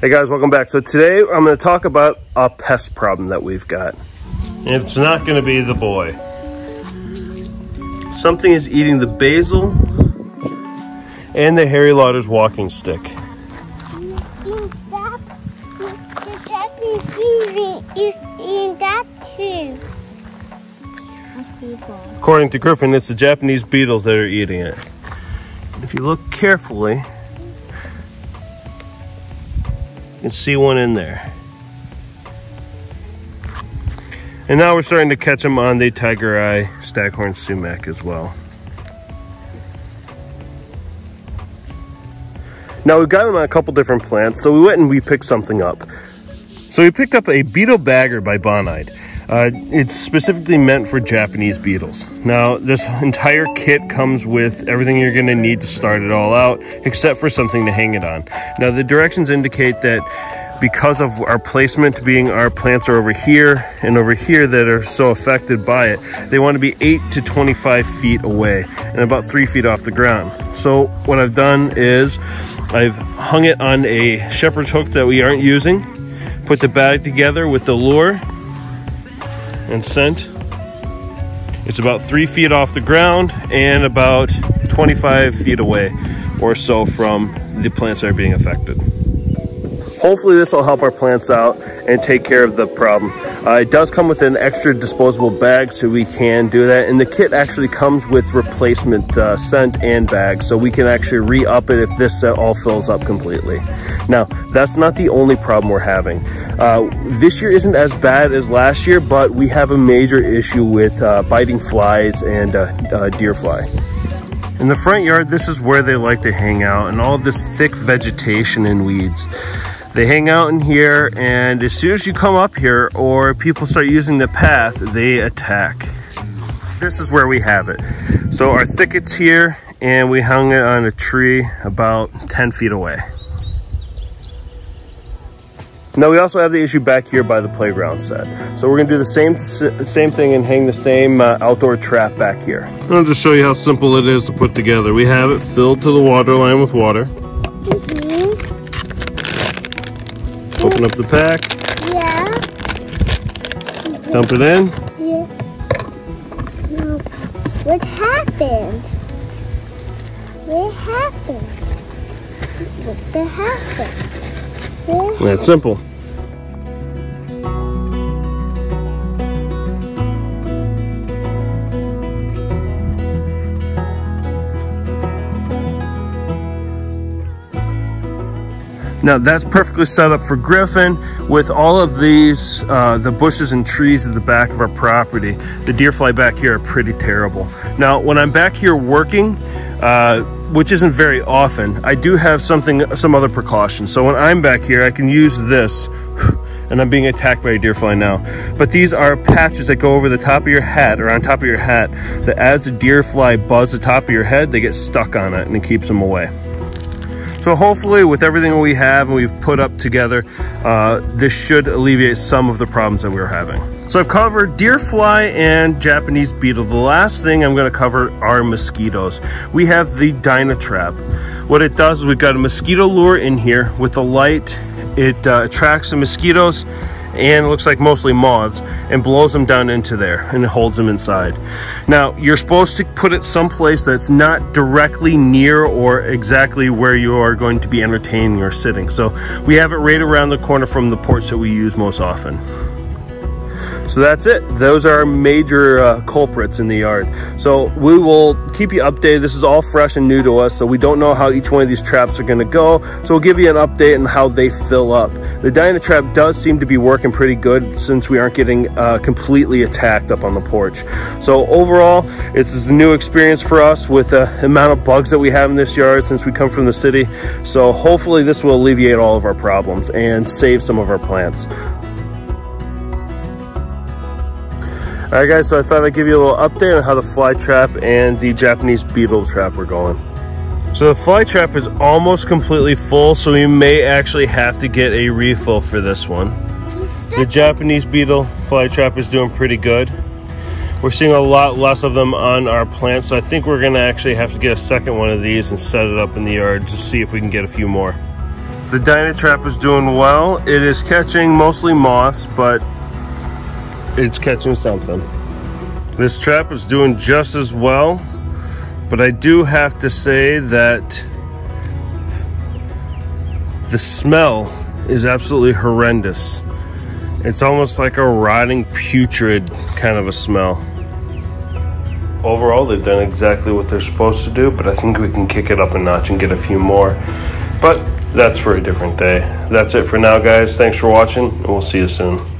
Hey guys, welcome back. So today I'm going to talk about a pest problem that we've got. It's not going to be the boy. Something is eating the basil and the hairy lotter's walking stick. The Japanese beetle is eating that too. According to Griffin, it's the Japanese beetles that are eating it. If you look carefully, you can see one in there. And now we're starting to catch them on the tiger eye staghorn sumac as well. Now we've got them on a couple different plants, so we went and we picked something up. So we picked up a beetle bagger by Bonide. It's specifically meant for Japanese beetles. Now this entire kit comes with everything you're gonna need to start it all out, except for something to hang it on. Now the directions indicate that because of our placement being our plants are over here and over here that are so affected by it, they want to be 8 to 25 feet away and about 3 feet off the ground. So what I've done is I've hung it on a shepherd's hook that we aren't using, put the bag together with the lure and scent. It's about 3 feet off the ground and about 25 feet away or so from the plants that are being affected. Hopefully this will help our plants out and take care of the problem. It does come with an extra disposable bag, so we can do that. And the kit actually comes with replacement scent and bag, so we can actually re-up it if this set all fills up completely. Now, that's not the only problem we're having. This year isn't as bad as last year, but we have a major issue with biting flies and deer fly. In the front yard, this is where they like to hang out, and all this thick vegetation and weeds. They hang out in here, and as soon as you come up here or people start using the path, they attack. This is where we have it. So our thicket's here, and we hung it on a tree about 10 feet away. Now we also have the issue back here by the playground set. So we're gonna do the same thing and hang the same outdoor trap back here. I'll just show you how simple it is to put together. We have it filled to the water line with water. Open up the pack. Yeah. Dump it in. Yeah. No. What happened? What happened? What the happened? That's simple. Now that's perfectly set up for Griffin with all of these, the bushes and trees at the back of our property. The deer fly back here are pretty terrible. Now when I'm back here working, which isn't very often, I do have some other precautions. So when I'm back here, I can use this, and I'm being attacked by a deer fly now. But these are patches that go over the top of your hat or on top of your hat that as the deer fly buzz the top of your head, they get stuck on it and it keeps them away. So hopefully with everything we have and we've put up together, this should alleviate some of the problems that we were having. So I've covered deer fly and Japanese beetle. The last thing I'm gonna cover are mosquitoes. We have the Dynatrap. What it does is we've got a mosquito lure in here with the light. It attracts the mosquitoes and it looks like mostly moths and blows them down into there and it holds them inside. Now you're supposed to put it someplace that's not directly near or exactly where you are going to be entertaining or sitting. So we have it right around the corner from the porch that we use most often. So that's it. Those are our major culprits in the yard. So we will keep you updated. This is all fresh and new to us, so we don't know how each one of these traps are gonna go. So we'll give you an update on how they fill up. The Dynatrap does seem to be working pretty good since we aren't getting completely attacked up on the porch. So overall, it's a new experience for us with the amount of bugs that we have in this yard since we come from the city. So hopefully this will alleviate all of our problems and save some of our plants. Alright guys, so I thought I'd give you a little update on how the fly trap and the Japanese beetle trap are going. So the fly trap is almost completely full, so we may actually have to get a refill for this one. The Japanese beetle fly trap is doing pretty good. We're seeing a lot less of them on our plant, so I think we're going to actually have to get a second one of these and set it up in the yard to see if we can get a few more. The Dynatrap is doing well. It is catching mostly moths, but it's catching something. This trap is doing just as well, but I do have to say that the smell is absolutely horrendous. It's almost like a rotting, putrid kind of a smell. Overall, they've done exactly what they're supposed to do, but I think we can kick it up a notch and get a few more. But that's for a different day. That's it for now, guys. Thanks for watching, and we'll see you soon.